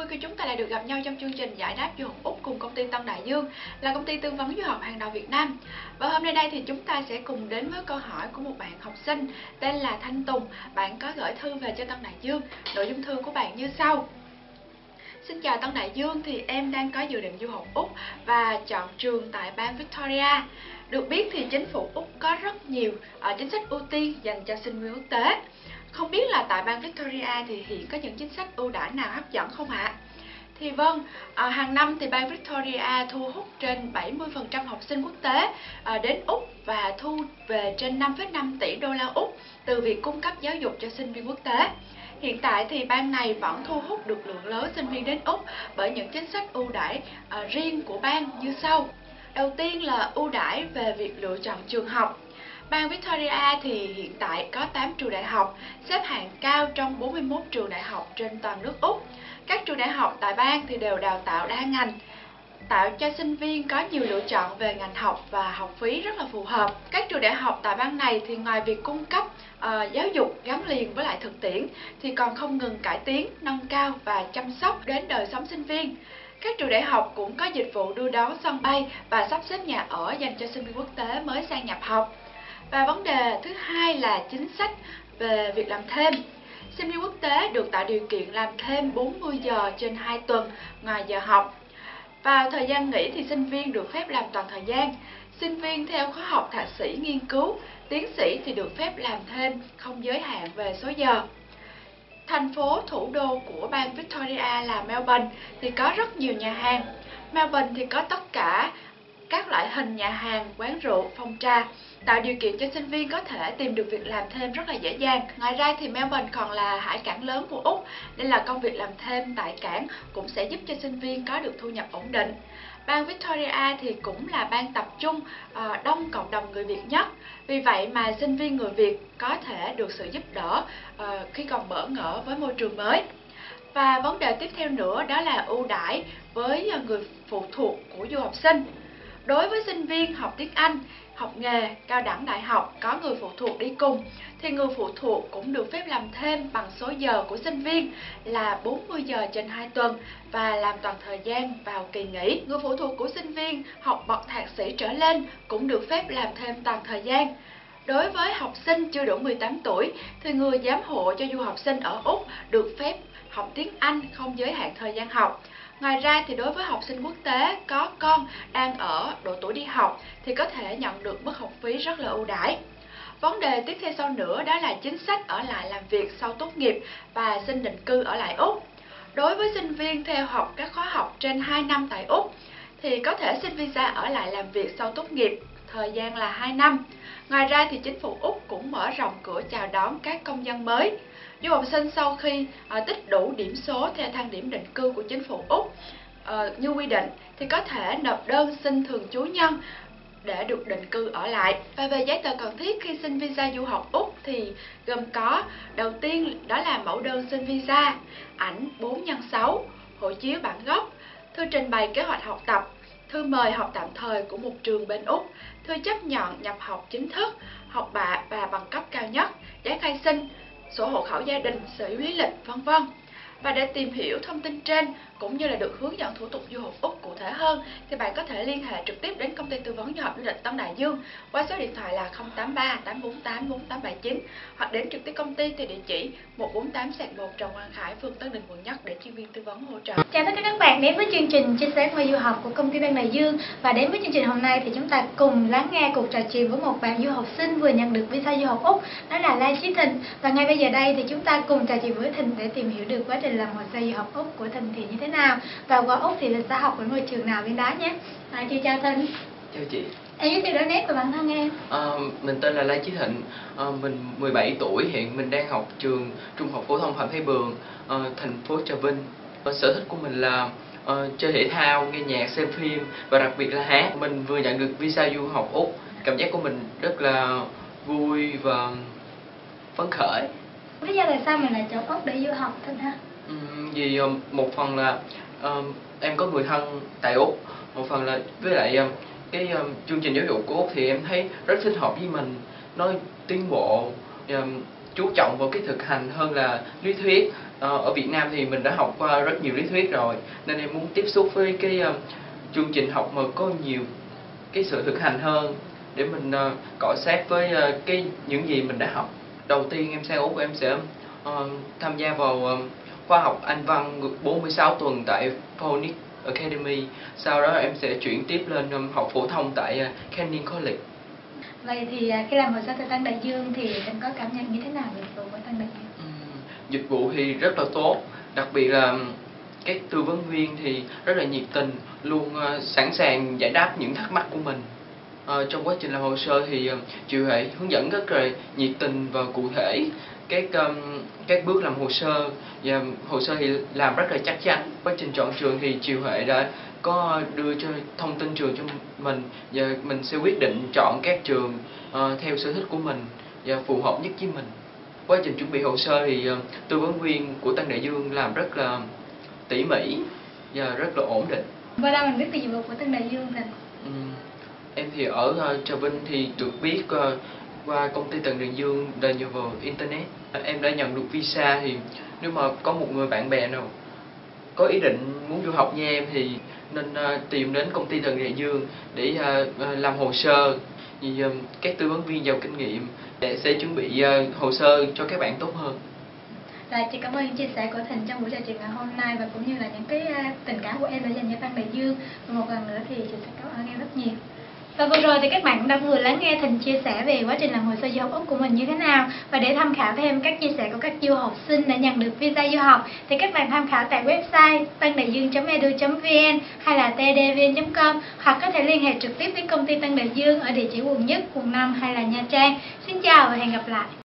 vui khi chúng ta lại được gặp nhau trong chương trình giải đáp du học Úc cùng công ty Tân Đại Dương, là công ty tư vấn du học hàng đầu Việt Nam. Và hôm nay đây thì chúng ta sẽ cùng đến với câu hỏi của một bạn học sinh tên là Thanh Tùng. Bạn có gửi thư về cho Tân Đại Dương. Nội dung thư của bạn như sau. Xin chào Tân Đại Dương, thì em đang có dự định du học Úc và chọn trường tại bang Victoria. Được biết thì chính phủ Úc có rất nhiều chính sách ưu tiên dành cho sinh viên quốc tế. Không biết là tại bang Victoria thì hiện có những chính sách ưu đãi nào hấp dẫn không ạ? Thì vâng, hàng năm thì bang Victoria thu hút trên 70% học sinh quốc tế đến Úc và thu về trên 5,5 tỷ đô la Úc từ việc cung cấp giáo dục cho sinh viên quốc tế. Hiện tại thì bang này vẫn thu hút được lượng lớn sinh viên đến Úc bởi những chính sách ưu đãi riêng của bang như sau. Đầu tiên là ưu đãi về việc lựa chọn trường học. Bang Victoria thì hiện tại có 8 trường đại học, xếp hạng cao trong 41 trường đại học trên toàn nước Úc. Các trường đại học tại bang thì đều đào tạo đa ngành, tạo cho sinh viên có nhiều lựa chọn về ngành học và học phí rất là phù hợp. Các trường đại học tại bang này thì ngoài việc cung cấp giáo dục gắn liền với lại thực tiễn thì còn không ngừng cải tiến, nâng cao và chăm sóc đến đời sống sinh viên. Các trường đại học cũng có dịch vụ đưa đón sân bay và sắp xếp nhà ở dành cho sinh viên quốc tế mới sang nhập học. Và vấn đề thứ hai là chính sách về việc làm thêm. Sinh viên quốc tế được tạo điều kiện làm thêm 40 giờ trên 2 tuần ngoài giờ học. Vào thời gian nghỉ thì sinh viên được phép làm toàn thời gian. Sinh viên theo khóa học thạc sĩ nghiên cứu, tiến sĩ thì được phép làm thêm không giới hạn về số giờ. Thành phố thủ đô của bang Victoria là Melbourne thì có rất nhiều nhà hàng. Melbourne thì có tất cả các loại hình nhà hàng, quán rượu, phòng trà, tạo điều kiện cho sinh viên có thể tìm được việc làm thêm rất là dễ dàng. Ngoài ra thì Melbourne còn là hải cảng lớn của Úc, nên là công việc làm thêm tại cảng cũng sẽ giúp cho sinh viên có được thu nhập ổn định. Bang Victoria thì cũng là bang tập trung đông cộng đồng người Việt nhất. Vì vậy mà sinh viên người Việt có thể được sự giúp đỡ khi còn bỡ ngỡ với môi trường mới. Và vấn đề tiếp theo nữa đó là ưu đãi với người phụ thuộc của du học sinh. Đối với sinh viên học tiếng Anh, học nghề, cao đẳng đại học có người phụ thuộc đi cùng thì người phụ thuộc cũng được phép làm thêm bằng số giờ của sinh viên là 40 giờ trên 2 tuần và làm toàn thời gian vào kỳ nghỉ. Người phụ thuộc của sinh viên học bậc thạc sĩ trở lên cũng được phép làm thêm toàn thời gian. Đối với học sinh chưa đủ 18 tuổi thì người giám hộ cho du học sinh ở Úc được phép học tiếng Anh không giới hạn thời gian học. Ngoài ra thì đối với học sinh quốc tế có con đang ở độ tuổi đi học thì có thể nhận được mức học phí rất là ưu đãi. Vấn đề tiếp theo sau nữa đó là chính sách ở lại làm việc sau tốt nghiệp và xin định cư ở lại Úc. Đối với sinh viên theo học các khóa học trên 2 năm tại Úc thì có thể xin visa ở lại làm việc sau tốt nghiệp, thời gian là 2 năm. Ngoài ra thì chính phủ Úc cũng mở rộng cửa chào đón các công dân mới. Du học sinh sau khi tích đủ điểm số theo thang điểm định cư của chính phủ Úc như quy định thì có thể nộp đơn xin thường trú nhân để được định cư ở lại. Và về giấy tờ cần thiết khi xin visa du học Úc thì gồm có: đầu tiên đó là mẫu đơn xin visa, ảnh 4x6, hộ chiếu bản gốc, thư trình bày kế hoạch học tập, thư mời học tạm thời của một trường bên Úc, thư chấp nhận nhập học chính thức, học bạ và bằng cấp cao nhất, giấy khai sinh, sổ hộ khẩu gia đình, sở hữu lý lịch, vân vân. Và để tìm hiểu thông tin trên cũng như là được hướng dẫn thủ tục du học Úc cụ thể hơn thì bạn có thể liên hệ trực tiếp đến công ty tư vấn du học du lịch Tân Đại Dương qua số điện thoại là 083 848 4879 hoặc đến trực tiếp công ty thì địa chỉ 148/1 Trần Quang Khải, phường Tân Định, quận Nhất để chuyên viên tư vấn hỗ trợ. Chào tất cả các bạn đến với chương trình chia sẻ ngoài du học của công ty Tân Đại Dương, và đến với chương trình hôm nay thì chúng ta cùng lắng nghe cuộc trò chuyện với một bạn du học sinh vừa nhận được visa du học Úc, đó là Lai Chí Thịnh. Và ngay bây giờ đây thì chúng ta cùng trò chuyện với Thịnh để tìm hiểu được quá trình làm hồ sơ du học Úc của Thịnh thì như thế nào, và qua Úc thì mình sẽ học ở ngôi trường nào bên đó nhé. Chị chào Thịnh. Chào chị. Em giới thiệu đôi nét của bản thân em. Mình tên là Lai Chí Thịnh, mình 17 tuổi, hiện mình đang học trường Trung học phổ thông Phạm Thế Bường, thành phố Trà Vinh. Sở thích của mình là chơi thể thao, nghe nhạc, xem phim và đặc biệt là hát. Mình vừa nhận được visa du học Úc, cảm giác của mình rất là vui và phấn khởi. Lý do tại sao mình lại chọn Úc để du học Thịnh ha? Vì một phần là em có người thân tại Úc, một phần là với lại cái chương trình giáo dục của Úc thì em thấy rất thích hợp với mình, nó tiến bộ, chú trọng vào cái thực hành hơn là lý thuyết, Ở Việt Nam thì mình đã học qua rất nhiều lý thuyết rồi, nên em muốn tiếp xúc với cái chương trình học mà có nhiều cái sự thực hành hơn, để mình cọ sát với cái những gì mình đã học. Đầu tiên em sang Úc, em sẽ tham gia vào khóa học Anh văn 46 tuần tại Phonics Academy. Sau đó em sẽ chuyển tiếp lên học phổ thông tại Canning College. Vậy thì khi làm hồ sơ thời Tân Đại Dương thì em có cảm nhận như thế nào về dịch vụ của Tân Đại Dương? Dịch vụ thì rất là tốt, đặc biệt là các tư vấn viên thì rất là nhiệt tình, luôn sẵn sàng giải đáp những thắc mắc của mình. Trong quá trình làm hồ sơ thì chị Huệ hướng dẫn rất là nhiệt tình và cụ thể các bước làm hồ sơ, và hồ sơ thì làm rất là chắc chắn. Quá trình chọn trường thì chị Huệ đã có đưa cho thông tin trường cho mình, và mình sẽ quyết định chọn các trường theo sở thích của mình và phù hợp nhất với mình. Quá trình chuẩn bị hồ sơ thì tư vấn viên của Tân Đại Dương làm rất là tỉ mỉ và rất là ổn định. Qua đây mình biết về dịch vụ của Tân Đại Dương rồi. Em thì ở Trà Vinh thì được biết qua công ty Tân Đại Dương là nhờ vào Internet. Em đã nhận được visa, thì nếu mà có một người bạn bè nào có ý định muốn du học như em thì nên tìm đến công ty Tân Đại Dương để làm hồ sơ. Vì các tư vấn viên giàu kinh nghiệm sẽ chuẩn bị hồ sơ cho các bạn tốt hơn. Rồi, chị cảm ơn những chia sẻ của Thịnh trong buổi trò chuyện ngày hôm nay, và cũng như là những cái tình cảm của em đã dành cho Tân Đại Dương. Và một lần nữa thì chị sẽ cảm ơn em rất nhiều. Và vừa rồi thì các bạn cũng đã vừa lắng nghe Thịnh chia sẻ về quá trình làm hồ sơ du học Úc của mình như thế nào. Và để tham khảo thêm các chia sẻ của các du học sinh đã nhận được visa du học thì các bạn tham khảo tại website tandaiduong.edu.vn hay là tdvn.com, hoặc có thể liên hệ trực tiếp với công ty Tân Đại Dương ở địa chỉ quận Nhất, quận 5 hay là Nha Trang. Xin chào và hẹn gặp lại.